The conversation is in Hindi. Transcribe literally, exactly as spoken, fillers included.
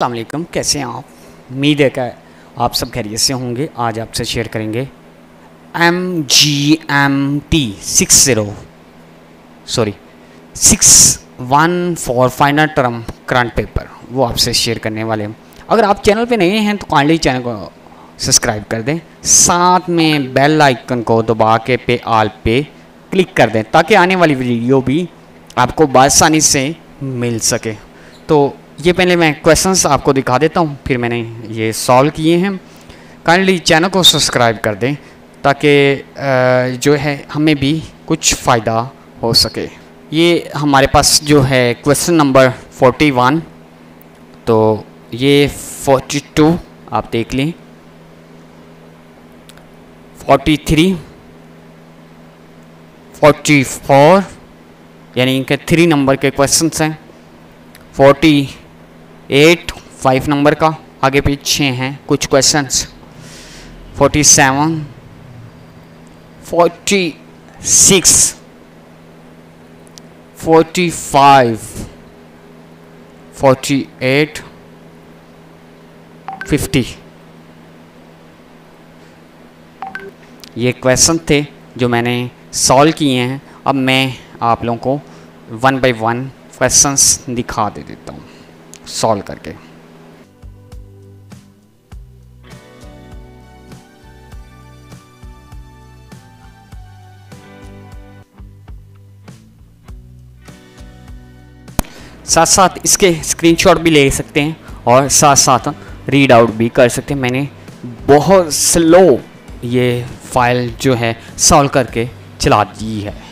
अस्सलाम वालेकुम, कैसे हैं आप? उम्मीद है कि आप सब खैरियत से होंगे। आज आपसे शेयर करेंगे M G M T six zero sorry six one four final term current paper, वो आपसे शेयर करने वाले हैं। अगर आप चैनल पे नए हैं तो काइंडली चैनल को सब्सक्राइब कर दें, साथ में बेल आइकन को दबा के पे आल पे क्लिक कर दें ताकि आने वाली वीडियो भी आपको बासानी से मिल सके। तो ये पहले मैं क्वेश्चंस आपको दिखा देता हूँ, फिर मैंने ये सॉल्व किए हैं। काइंडली चैनल को सब्सक्राइब कर दें ताकि जो है हमें भी कुछ फ़ायदा हो सके। ये हमारे पास जो है क्वेश्चन नंबर इकतालीस, तो ये बयालीस आप देख लें, तैंतालीस, चौवालीस यानी इनके थ्री नंबर के क्वेश्चंस हैं, फोर्टी एट फाइव नंबर का, आगे पीछे हैं कुछ questions, forty seven forty six forty five forty eight fifty, ये क्वेश्चन थे जो मैंने सॉल्व किए हैं। अब मैं आप लोगों को वन बाय वन क्वेश्चंस दिखा दे देता हूँ सॉल्व करके। साथ साथ इसके स्क्रीनशॉट भी ले सकते हैं और साथ साथ रीड आउट भी कर सकते हैं। मैंने बहुत स्लो ये फाइल जो है सॉल्व करके चला दी है।